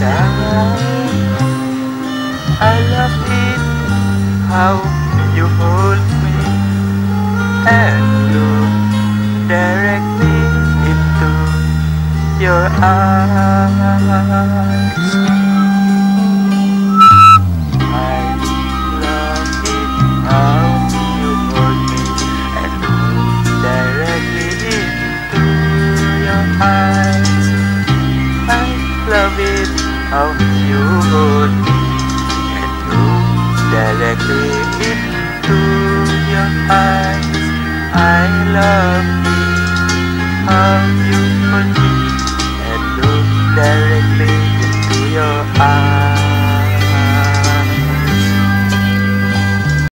down. I love it how you hold me and you direct me into your eyes. I love it how you hold me and you direct me into your eyes. I love it how you hold me and you direct me into your eyes. I love it how you hold me and look directly into your eyes.